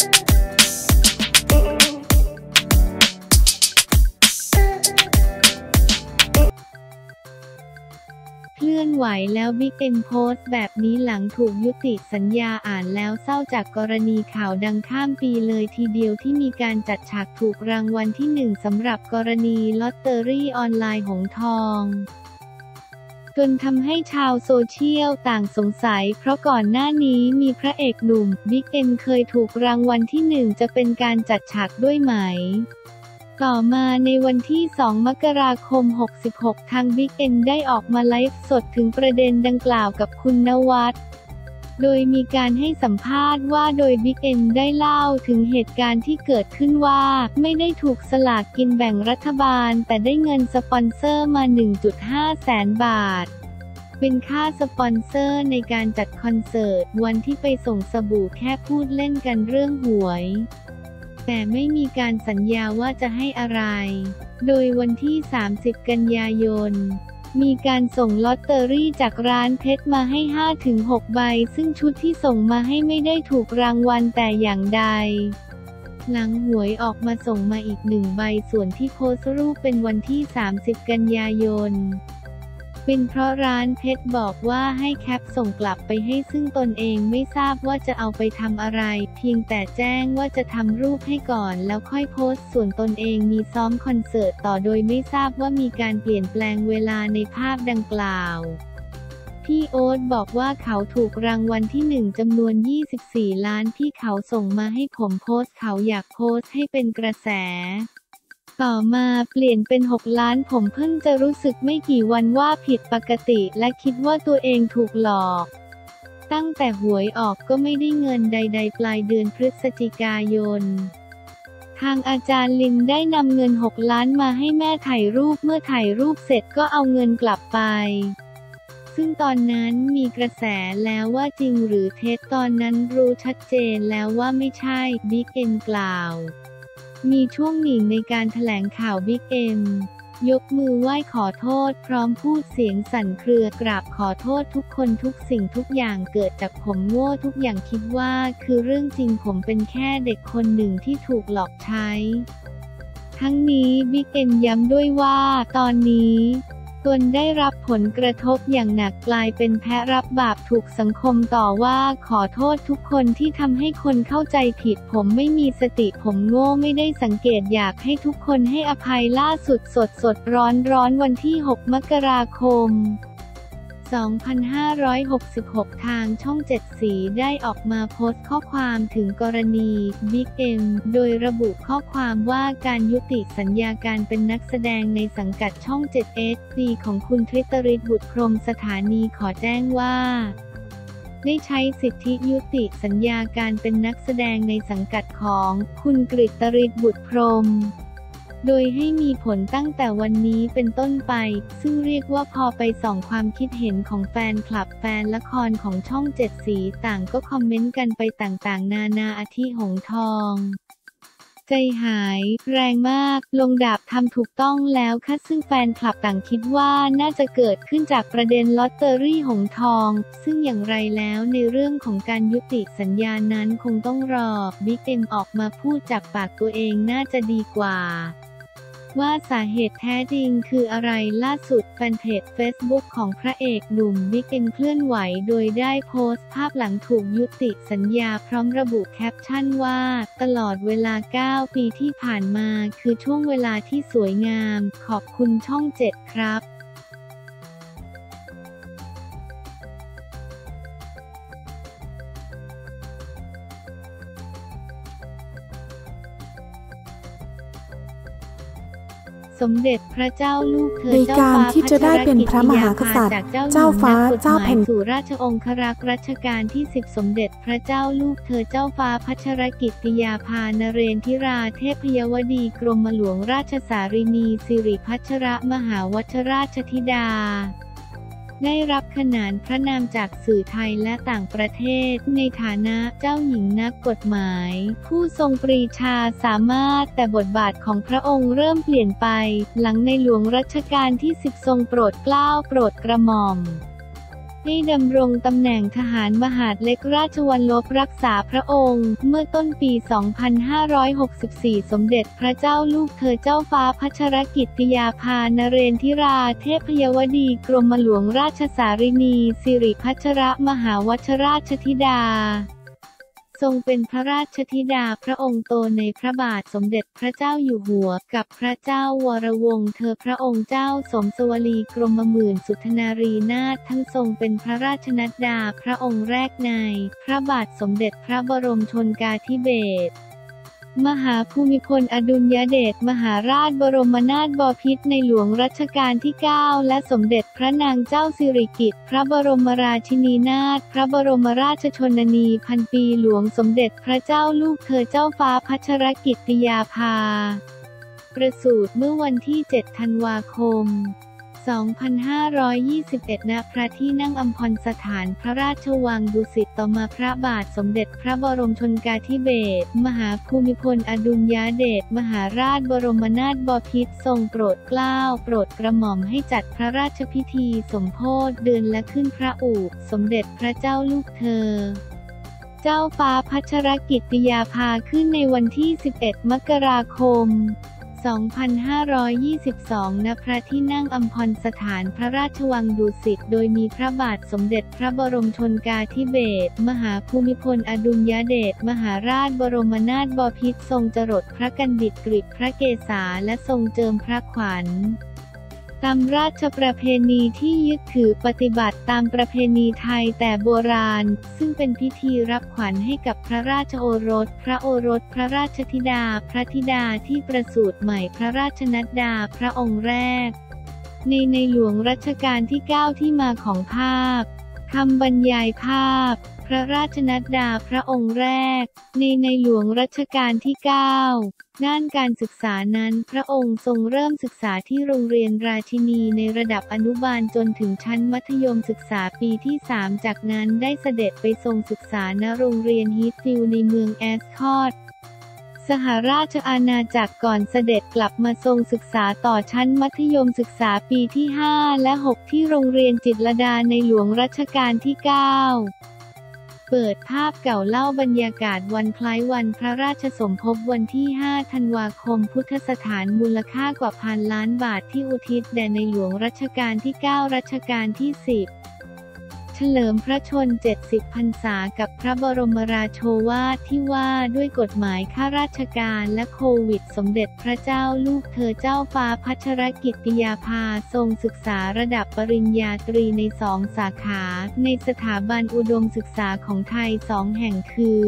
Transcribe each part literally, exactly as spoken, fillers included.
เคลื่อนไหวแล้วบิ๊กเอ็มโพสต์แบบนี้หลังถูกยุติสัญญาอ่านแล้วเศร้าจากกรณีข่าวดังข้ามปีเลยทีเดียวที่มีการจัดฉากถูกรางวัลที่หนึ่งสำหรับกรณีลอตเตอรี่ออนไลน์หงทองจนทำให้ชาวโซเชียลต่างสงสัยเพราะก่อนหน้านี้มีพระเอกหนุ่มบิ๊กเอ็มเคยถูกรางวัลที่หนึ่งจะเป็นการจัดฉากด้วยไหมต่อมาในวันที่สองมกราคมหกหกทางบิ๊กเอ็มได้ออกมาไลฟ์สดถึงประเด็นดังกล่าวกับคุณณวัฒน์โดยมีการให้สัมภาษณ์ว่าโดยบิ๊กเอ็มได้เล่าถึงเหตุการณ์ที่เกิดขึ้นว่าไม่ได้ถูกสลากกินแบ่งรัฐบาลแต่ได้เงินสปอนเซอร์มา หนึ่งจุดห้าแสนบาทเป็นค่าสปอนเซอร์ในการจัดคอนเสิร์ตวันที่ไปส่งสบู่แค่พูดเล่นกันเรื่องหวยแต่ไม่มีการสัญญาว่าจะให้อะไรโดยวันที่สามสิบกันยายนมีการส่งลอตเตอรี่จากร้านเพชรมาให้ ห้าถึงหกใบซึ่งชุดที่ส่งมาให้ไม่ได้ถูกรางวัลแต่อย่างใดหลังหวยออกมาส่งมาอีกหนึ่งใบส่วนที่โพสต์รูปเป็นวันที่สามสิบกันยายนเป็นเพราะร้านเพชรบอกว่าให้แคปส่งกลับไปให้ซึ่งตนเองไม่ทราบว่าจะเอาไปทำอะไรเพียงแต่แจ้งว่าจะทำรูปให้ก่อนแล้วค่อยโพสต์ส่วนตนเองมีซ้อมคอนเสิร์ตต่อโดยไม่ทราบว่ามีการเปลี่ยนแปลงเวลาในภาพดังกล่าวพี่โอ๊ตบอกว่าเขาถูกรางวัลที่หนึ่งจำนวนยี่สิบสี่ล้านที่เขาส่งมาให้ผมโพสต์เขาอยากโพสต์ให้เป็นกระแสต่อมาเปลี่ยนเป็นหกล้านผมเพิ่งจะรู้สึกไม่กี่วันว่าผิดปกติและคิดว่าตัวเองถูกหลอกตั้งแต่หวยออกก็ไม่ได้เงินใดๆปลายเดือนพฤศจิกายนทางอาจารย์ลิมได้นำเงินหกล้านมาให้แม่ถ่ายรูปเมื่อถ่ายรูปเสร็จก็เอาเงินกลับไปซึ่งตอนนั้นมีกระแสแล้วว่าจริงหรือเท็จตอนนั้นรู้ชัดเจนแล้วว่าไม่ใช่บิ๊กเอ็มกล่าวมีช่วงหนึ่งในการแถลงข่าวบิ๊กเอ็มยกมือไหว้ขอโทษพร้อมพูดเสียงสั่นเครือกราบขอโทษทุกคนทุกสิ่งทุกอย่างเกิดจากผมโง่ทุกอย่างคิดว่าคือเรื่องจริงผมเป็นแค่เด็กคนหนึ่งที่ถูกหลอกใช้ทั้งนี้บิ๊กเอ็มย้ำด้วยว่าตอนนี้ตนได้รับผลกระทบอย่างหนักกลายเป็นแพะรับบาปถูกสังคมต่อว่าขอโทษทุกคนที่ทำให้คนเข้าใจผิดผมไม่มีสติผมโง่ไม่ได้สังเกตอยากให้ทุกคนให้อภัยล่าสุดสดสดร้อนร้อนวันที่หกมกราคมสองพันห้าร้อยหกสิบหกทางช่องเจ็ดสีได้ออกมาโพสต์ข้อความถึงกรณีบิ๊กเอ็มโดยระบุข้อความว่าการยุติสัญญาการเป็นนักแสดงในสังกัดช่อง เจ็ด เอช ดี ของคุณธริตฤทธิ์ บุตรพรหมสถานีขอแจ้งว่าได้ใช้สิทธิยุติสัญญาการเป็นนักแสดงในสังกัดของคุณกฤตฤทธิ์ บุตรพรหมโดยให้มีผลตั้งแต่วันนี้เป็นต้นไปซึ่งเรียกว่าพอไปส่องความคิดเห็นของแฟนคลับแฟนละครของช่องเจ็ดสีต่างก็คอมเมนต์กันไปต่างๆนานาอาทิหงทองใจหายแรงมากลงดาบทำถูกต้องแล้วค่ะซึ่งแฟนคลับต่างคิดว่าน่าจะเกิดขึ้นจากประเด็นลอตเตอรี่หงทองซึ่งอย่างไรแล้วในเรื่องของการยุติสัญญานั้นคงต้องรอบิ๊กเอ็มออกมาพูดจากปากตัวเองน่าจะดีกว่าว่าสาเหตุแท้จริงคืออะไรล่าสุดแฟนเพจ เฟซบุ๊ก ของพระเอกหนุ่มบิ๊กเอ็มเคลื่อนไหวโดยได้โพสต์ภาพหลังถูกยุติสัญญาพร้อมระบุแคปชั่นว่าตลอดเวลาเก้าปีที่ผ่านมาคือช่วงเวลาที่สวยงามขอบคุณช่องเจ็ดครับสมเด็จพระเจ้าลูกเธอเจ้าฟ้าพัชรกิติยาภาจากที่จะได้เป็นพระมหากษัตริย์เจ้าฟ้าเจ้าแผ่นดินสู่ราชองครักษ์รัชกาลที่สิบสมเด็จพระเจ้าลูกเธอเจ้าฟ้าพัชรกิติยาภานเรนทิราเทพยวดีกรมหลวงราชสารินีสิริพัชรมหาวัชราชธิดาได้รับขนานพระนามจากสื่อไทยและต่างประเทศในฐานะเจ้าหญิงนักกฎหมายผู้ทรงปรีชาสามารถแต่บทบาทของพระองค์เริ่มเปลี่ยนไปหลังในหลวงรัชกาลที่สิบทรงโปรดเกล้าโปรดกระหม่อม ได้ดำรงตำแหน่งทหารมหาดเล็กราชวัลลภรักษาพระองค์เมื่อต้นปี สองพันห้าร้อยหกสิบสี่ สมเด็จพระเจ้าลูกเธอเจ้าฟ้าพัชรกิติยาภานเรนทิราเทพยวดีกรมหลวงราชสาริณีสิริพัชรมหาวชราชธิดาทรงเป็นพระราชธิดาพระองค์โตในพระบาทสมเด็จพระเจ้าอยู่หัวกับพระเจ้าวรวงศ์เธอพระองค์เจ้าสมสวลีกรมหมื่นสุธนารีนาถทั้งทรงเป็นพระราชนัดดาพระองค์แรกในพระบาทสมเด็จพระบรมชนกาธิเบศรมหาภูมิพลอดุลยเดชมหาราชบรมนาถบพิตรในหลวงรัชกาลที่เก้าและสมเด็จพระนางเจ้าสิริกิติ์พระบรมราชินีนาถพระบรมราชชนนีพันปีหลวงสมเด็จพระเจ้าลูกเธอเจ้าฟ้าพัชรกิติยาภาประสูติเมื่อวันที่ เจ็ด ธันวาคมสองพันห้าร้อยยี่สิบเอ็ด ณ พระที่นั่งอัมพรสถานพระราชวังดุสิตต่อมาพระบาทสมเด็จพระบรมชนกาธิเบศรมหาภูมิพลอดุลยเดชมหาราชบรมนาถบพิตรทรงโปรดเกล้าโปรดกระหม่อมให้จัดพระราชพิธีสมโภชเดือนละขึ้นพระอูฐสมเด็จพระเจ้าลูกเธอเจ้าฟ้าพัชรกิติยาภาขึ้นในวันที่ สิบเอ็ด มกราคมสองพันห้าร้อยยี่สิบสอง ณ พระที่นั่งอัมพรสถานพระราชวังดุสิตโดยมีพระบาทสมเด็จพระบรมชนกาธิเบศรมหาภูมิพลอดุลยเดชมหาราชบรมนาถบพิตรทรงจรดพระกันดิตกฤิพระเกศาและทรงเจิมพระขวัญตามราชประเพณีที่ยึดถือปฏิบัติตามประเพณีไทยแต่โบราณซึ่งเป็นพิธีรับขวัญให้กับพระราชโอรสพระโอรสพระราชธิดาพระธิดาที่ประสูติใหม่พระราชนัดดาพระองค์แรกในในหลวงรัชกาลที่เก้าที่มาของภาพคำบรรยายภาพพระราชนัดดาพระองค์แรกในในหลวงรัชกาลที่เก้าด้านการศึกษานั้นพระองค์ทรงเริ่มศึกษาที่โรงเรียนราชินีในระดับอนุบาลจนถึงชั้นมัธยมศึกษาปีที่สามจากนั้นได้เสด็จไปทรงศึกษาณโรงเรียนฮีทฟิลด์ในเมืองแอสคอตสหราชอาณาจักรก่อนเสด็จกลับมาทรงศึกษาต่อชั้นมัธยมศึกษาปีที่ห้าและหกที่โรงเรียนจิตรลดาในหลวงรัชกาลที่เก้าเปิดภาพเก่าเล่าบรรยากาศวันคล้ายวันพระราชสมภพวันที่ ห้า ธันวาคมพุทธสถานมูลค่ากว่าพันล้านบาทที่อุทิศแด่ในหลวงรัชกาลที่เก้ารัชกาลที่สิบเฉลิมพระชนม์เจ็ดสิบพรรษากับพระบรมราโชวาทที่ว่าด้วยกฎหมายข้าราชการและโควิดสมเด็จพระเจ้าลูกเธอเจ้าฟ้าพัชรกิติยาภาทรงศึกษาระดับปริญญาตรีในสองสาขาในสถาบันอุดมศึกษาของไทยสองแห่งคือ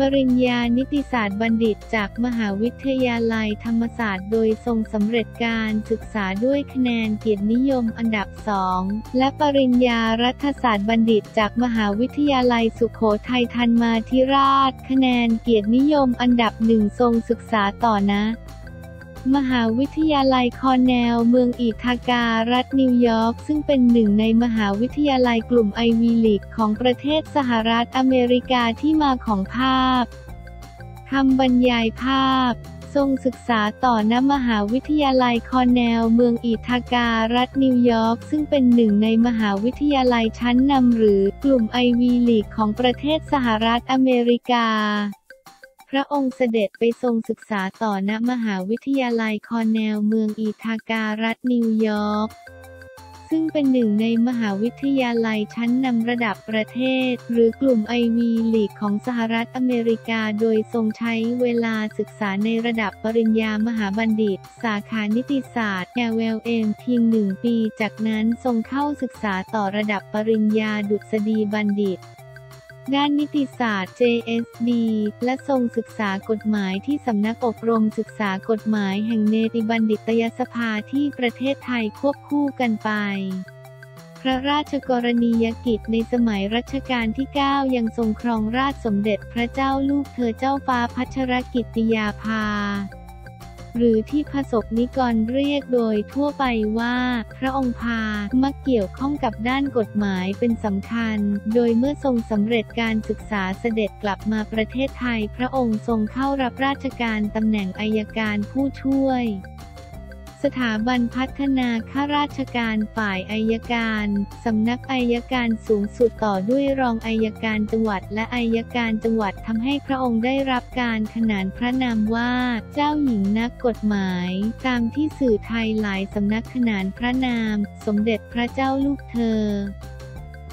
ปริญญานิติศาสตร์บัณฑิตจากมหาวิทยาลัยธรรมศาสตร์โดยทรงสำเร็จการศึกษาด้วยคะแนนเกียรตินิยมอันดับสองและปริญญารัฐศาสตร์บัณฑิตจากมหาวิทยาลัยสุโขทัยธรรมาธิราชคะแนนเกียรตินิยมอันดับหนึ่งทรงศึกษาต่อนะมหาวิทยาลัยคอนเนลเมืองอิทาการัฐนิวยอร์กซึ่งเป็นหนึ่งในมหาวิทยาลัยกลุ่มไอวีลีกของประเทศสหรัฐอเมริกาที่มาของภาพคำบรรยายภาพทรงศึกษาต่อณมหาวิทยาลัยคอนเนลเมืองอิทาการัฐนิวยอร์กซึ่งเป็นหนึ่งในมหาวิทยาลัยชั้นนำหรือกลุ่มไอวีลีกของประเทศสหรัฐอเมริกาพระองค์เสด็จไปทรงศึกษาต่อณมหาวิทยาลัยคอนเนลเมืองอิทาการัฐนิวยอร์กซึ่งเป็นหนึ่งในมหาวิทยาลัยชั้นนำระดับประเทศหรือกลุ่มไอวีลีกของสหรัฐอเมริกาโดยทรงใช้เวลาศึกษาในระดับปริญญามหาบัณฑิตสาขานิติศาสตร์ แอล แอล เอ็ม เพียงหนึ่งปีจากนั้นทรงเข้าศึกษาต่อระดับปริญญาดุษฎีบัณฑิตด้านนิติศาสตร์ เจ เอส ดี และทรงศึกษากฎหมายที่สำนักอบรมศึกษากฎหมายแห่งเนติบัณฑิตยสภาที่ประเทศไทยควบคู่กันไปพระราชกรณียกิจในสมัยรัชกาลที่เก้ายังทรงครองราชสมเด็จพระเจ้าลูกเธอเจ้าฟ้าพัชรกิติยาภาหรือที่ประสบนิกรเรียกโดยทั่วไปว่าพระองค์พามาเกี่ยวข้องกับด้านกฎหมายเป็นสำคัญโดยเมื่อทรงสำเร็จการศึกษาเสด็จกลับมาประเทศไทยพระองค์ทรงเข้ารับราชการตำแหน่งอัยการผู้ช่วย สถาบันพัฒนาข้าราชการฝ่ายอัยการสำนักอัยการสูงสุดต่อด้วยรองอัยการจังหวัดและอัยการจังหวัดทำให้พระองค์ได้รับการขนานพระนามว่าเจ้าหญิงนักกฎหมายตามที่สื่อไทยหลายสำนักขนานพระนามสมเด็จพระเจ้าลูกเธอ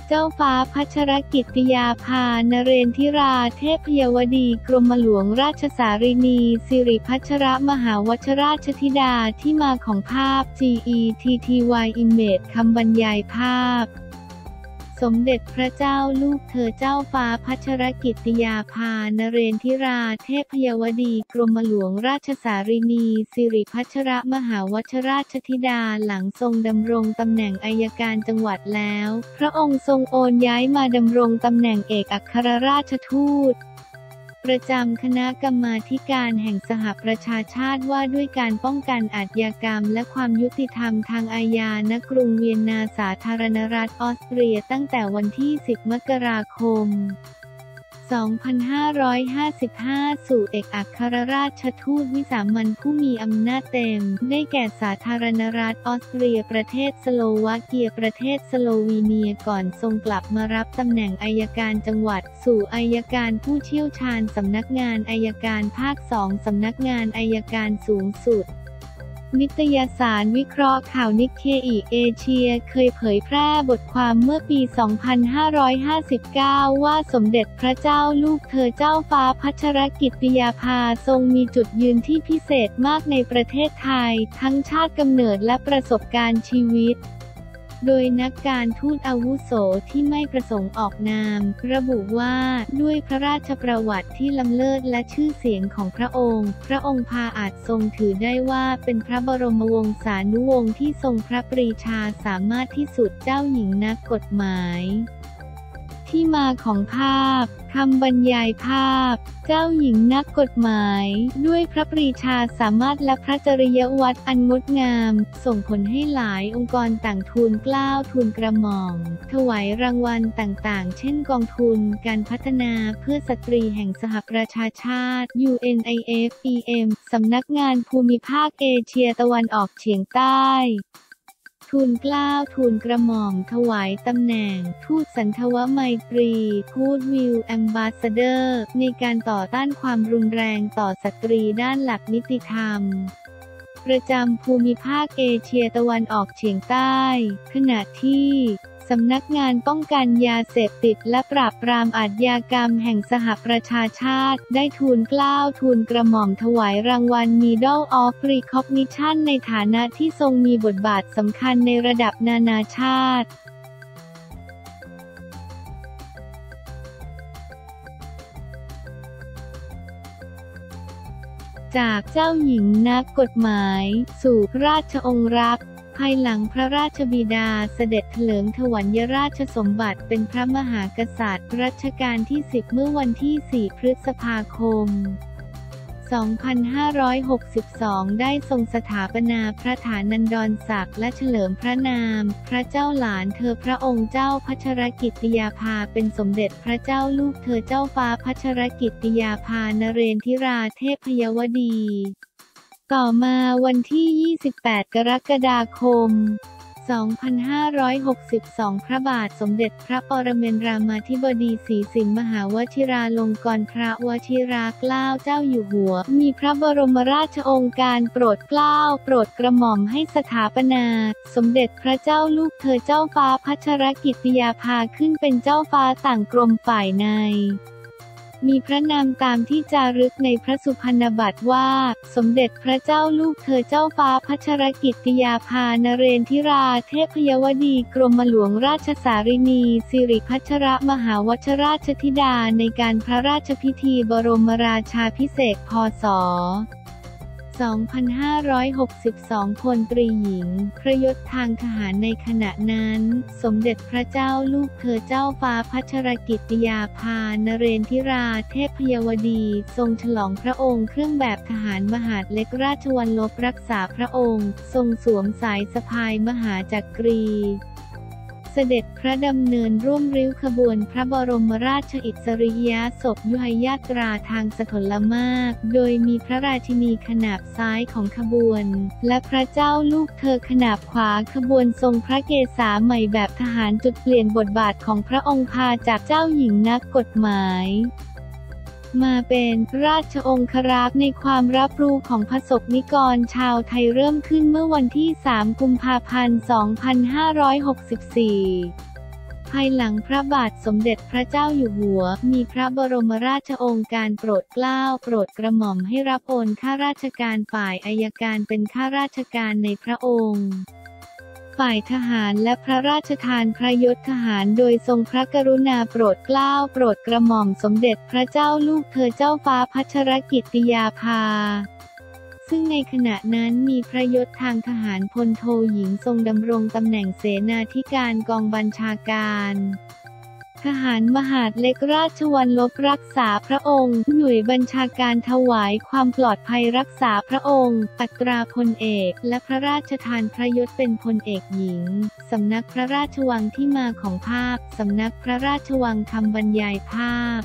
เจ้าฟ้าพัชรกิติยาภานเรนทิราเทพยวดีกรมหลวงราชสารินีสิริพัชรมหาวชราชธิดาที่มาของภาพ จี อี ที ที วาย Image คำบรรยายภาพสมเด็จพระเจ้าลูกเธอเจ้าฟ้าพัชรกิติยาภานเรนทิราเทพยวดีกรมหลวงราชสารินีสิริพัชรมหาวชราชธิดาหลังทรงดำรงตำแหน่งอัยการจังหวัดแล้วพระองค์ทรงโอนย้ายมาดำรงตำแหน่งเอกอัครราชทูตประจำคณะกรรมาธิการแห่งสหประชาชาติว่าด้วยการป้องกันอาชญากรรมและความยุติธรรมทางอาญา ณ กรุงเวียนนาสาธารณรัฐออสเตรียตั้งแต่วันที่สิบ มกราคม สองพันห้าร้อยห้าสิบห้า สู่เอกอัครราชทูตวิสามัญผู้มีอำนาจเต็มได้แก่สาธารณรัฐออสเตรียประเทศสโลวาเกียประเทศสโลวีเนียก่อนทรงกลับมารับตำแหน่งอัยการจังหวัดสู่อัยการผู้เชี่ยวชาญสำนักงานอัยการภาคสองสำนักงานอัยการสูงสุดนิตยสารวิเคราะห์ข่าวนิเคอิเอเชียเคยเผยแพร่บทความเมื่อปี สองพันห้าร้อยห้าสิบเก้า ว่าสมเด็จพระเจ้าลูกเธอเจ้าฟ้าพัชรกิติยาภาทรงมีจุดยืนที่พิเศษมากในประเทศไทยทั้งชาติกำเนิดและประสบการณ์ชีวิตโดยนักการทูตอาวุโสที่ไม่ประสงค์ออกนามระบุว่าด้วยพระราชประวัติที่ล้ำเลิศและชื่อเสียงของพระองค์พระองค์พาอาจทรงถือได้ว่าเป็นพระบรมวงศานุวงศ์ที่ทรงพระปรีชาสามารถที่สุดเจ้าหญิงนักกฎหมายที่มาของภาพคำบรรยายภาพเจ้าหญิงนักกฎหมายด้วยพระปรีชาสามารถและพระจริยวัตรอันงดงามส่งผลให้หลายองค์กรต่างทูลเกล้าทูลกระหม่อมถวายรางวัลต่างๆเช่นกองทุนการพัฒนาเพื่อสตรีแห่งสหประชาชาติ ยู เอ็น ไอ เอฟ อี เอ็ม สำนักงานภูมิภาคเอเชียตะวันออกเฉียงใต้ทูลเกล้าทูลกระหม่อมถวายตำแหน่งทูตสันทวไมตรีกู๊ดวิลแอมบาสเดอร์ในการต่อต้านความรุนแรงต่อสตรีด้านหลักนิติธรรมประจำภูมิภาคเอเชียตะวันออกเฉียงใต้ขณะที่สำนักงานป้องกันยาเสพติดและปราบปรามอาชญากรรมแห่งสหประชาชาติได้ทูลเกล้าทูลกระหม่อมถวายรางวัล Medal of Recognition ในฐานะที่ทรงมีบทบาทสำคัญในระดับนานาชาติจากเจ้าหญิงนักกฎหมายสู่ราชองครักษ์ภายหลังพระราชบิดาเสด็จเถลิงถวัลยราชสมบัติเป็นพระมหากษัตริย์รัชกาลที่ สิบ เมื่อวันที่ สี่ พฤษภาคม สองพันห้าร้อยหกสิบสอง ได้ทรงสถาปนาพระฐานันดรศักดิ์และเฉลิมพระนามพระเจ้าหลานเธอพระองค์เจ้าพัชรกิติยาภาเป็นสมเด็จพระเจ้าลูกเธอเจ้าฟ้าพัชรกิติยาภานเรนทิราเทพยวดีต่อมาวันที่ ยี่สิบแปด กรกฎาคม สองพันห้าร้อยหกสิบสอง พระบาทสมเด็จพระปรเมนทรามาธิบดีศรีสินมหาวชิราลงกรณพระวชิราเกล้าเจ้าอยู่หัวมีพระบรมราชโองการโปรดเกล้าโปรดกระหม่อมให้สถาปนาสมเด็จพระเจ้าลูกเธอเจ้าฟ้าพัชรกิติยาภาขึ้นเป็นเจ้าฟ้าต่างกรมฝ่ายในมีพระนามตามที่จารึกในพระสุพรรณบัตรว่าสมเด็จพระเจ้าลูกเธอเจ้าฟ้าพัชรกิติยาภานเรนทิราเทพยวดีกรมหลวงราชสารินีสิริพัชรมหาวชราชธิดาในการพระราชพิธีบรมราชาภิเษกพ.ศ.สองพันห้าร้อยหกสิบสอง พลตรีหญิงพระยศทางทหารในขณะนั้นสมเด็จพระเจ้าลูกเธอเจ้าฟ้าพัชรกิติยาภานเรนทิราเทพยวดีทรงฉลองพระองค์เครื่องแบบทหารมหาดเล็กราชวัลลภรักษาพระองค์ทรงสวมสายสะพายมหาจักรี เสด็จพระดำเนินร่วมริ้วขบวนพระบรมราชอิสริยาสพยุหยาตราทางสถลมากโดยมีพระราชินีขนาบซ้ายของขบวนและพระเจ้าลูกเธอขนาบขวาขบวนทรงพระเกศาใหม่แบบทหารจุดเปลี่ยนบทบาทของพระองค์พาจากเจ้าหญิงนักกฎหมายมาเป็นราชองครักษ์ในความรับรู้ของพระศกนิกรชาวไทยเริ่มขึ้นเมื่อวันที่สามกุมภาพันธ์สองพันห้าร้อยหกสิบสี่ภายหลังพระบาทสมเด็จพระเจ้าอยู่หัวมีพระบรมราชโองการโปรดเกล้าโปรดกระหม่อมให้รับโอนข้าราชการฝ่ายอัยการเป็นข้าราชการในพระองค์ฝ่ายทหารและพระราชทานพระยศทหารโดยทรงพระกรุณาโปรดเกล้าโปรดกระหม่อมสมเด็จพระเจ้าลูกเธอเจ้าฟ้าพัชรกิติยาภาซึ่งในขณะนั้นมีพระยศทางทหารพลโทหญิงทรงดำรงตำแหน่งเสนาธิการกองบัญชาการทหารมหาดเล็กราชวัลลบรักษาพระองค์หน่วยบัญชาการถวายความปลอดภัยรักษาพระองค์อัตราพลเอกและพระราชทานพระยศเป็นพลเอกหญิงสำนักพระราชวังที่มาของภาพสำนักพระราชวังคำบรรยายภาพ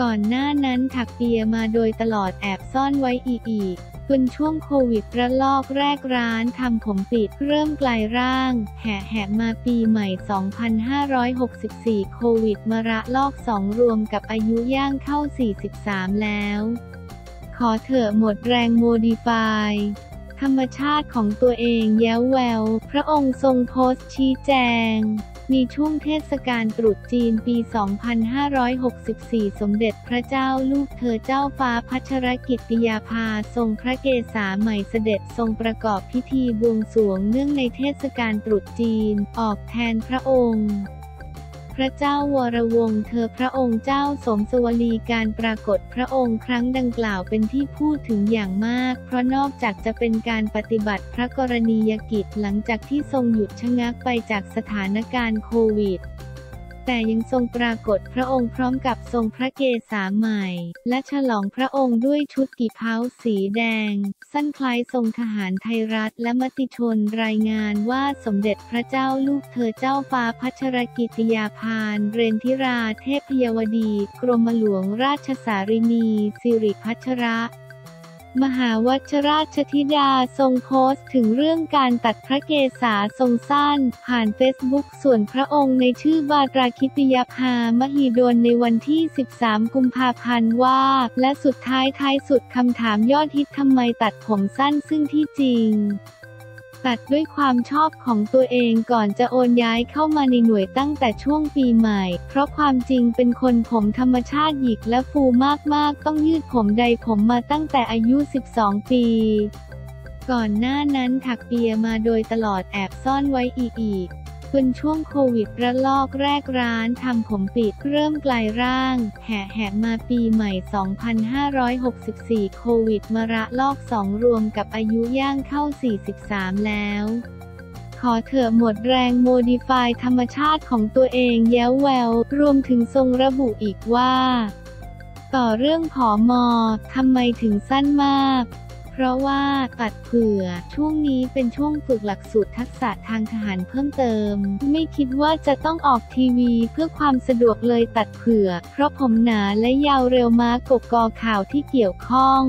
ก่อนหน้านั้นถักเปียมาโดยตลอดแอบซ่อนไว้อีกจนช่วงโควิดระลอกแรกร้านทำผมปิดเริ่มกลายร่างแห่แห่มาปีใหม่สองพันห้าร้อยหกสิบสี่โควิดมาระลอกสองรวมกับอายุย่างเข้าสี่สิบสามแล้วขอเถอะหมดแรงโมดิฟายธรรมชาติของตัวเองแย้วแววพระองค์ทรงโพสต์ชี้แจงในช่วงเทศกาลตรุษจีนปี สองพันห้าร้อยหกสิบสี่ สมเด็จพระเจ้าลูกเธอเจ้าฟ้าพัชรกิติยาภาทรงพระเกศาใหม่เสด็จทรงประกอบพิธีบวงสรวงเนื่องในเทศกาลตรุษจีนออกแทนพระองค์พระเจ้าวรวงศ์เธอพระองค์เจ้าสมสวลีการปรากฏพระองค์ครั้งดังกล่าวเป็นที่พูดถึงอย่างมากเพราะนอกจากจะเป็นการปฏิบัติพระกรณียกิจหลังจากที่ทรงหยุดชะงักไปจากสถานการณ์โควิดแต่ยังทรงปรากฏพระองค์พร้อมกับทรงพระเกศาใหม่และฉลองพระองค์ด้วยชุดกี่เผาสีแดงสั้นคล้ายทรงทหารไทยรัฐและมติชนรายงานว่าสมเด็จพระเจ้าลูกเธอเจ้าฟ้าพัชรกิติยาภาเรนทิราเทพยวดีกรมหลวงราชสารินีสิริพัชระมหาวัชราชธิดาทรงโพสต์ถึงเรื่องการตัดพระเกศาทรงสั้นผ่านเฟซบุ๊กส่วนพระองค์ในชื่อบาตราคิติยาภามหิดลในวันที่สิบสามกุมภาพันธ์ว่าและสุดท้ายท้ายสุดคำถามยอดฮิตทำไมตัดผมสั้นซึ่งที่จริงตัดด้วยความชอบของตัวเองก่อนจะโอนย้ายเข้ามาในหน่วยตั้งแต่ช่วงปีใหม่เพราะความจริงเป็นคนผมธรรมชาติหยิกและฟูมากๆต้องยืดผมใดผมมาตั้งแต่อายุสิบสองปีก่อนหน้านั้นถักเปียมาโดยตลอดแอบซ่อนไว้อีกจนช่วงโควิดระลอกแรกร้านทำผมปิดเริ่มกลายร่างแห่แห่มาปีใหม่สองพันห้าร้อยหกสิบสี่โควิดมาระลอกสองรวมกับอายุย่างเข้าสี่สิบสามแล้วขอเถอะหมดแรงโมดิฟายธรรมชาติของตัวเองแย้วแววรวมถึงทรงระบุอีกว่าต่อเรื่องผอมอทำไมถึงสั้นมากเพราะว่าตัดเผื่อช่วงนี้เป็นช่วงฝึกหลักสูตรทักษะทางทหารเพิ่มเติมไม่คิดว่าจะต้องออกทีวีเพื่อความสะดวกเลยตัดเผื่อเพราะผมหนาและยาวเร็วมากกบกอข่าวที่เกี่ยวข้อง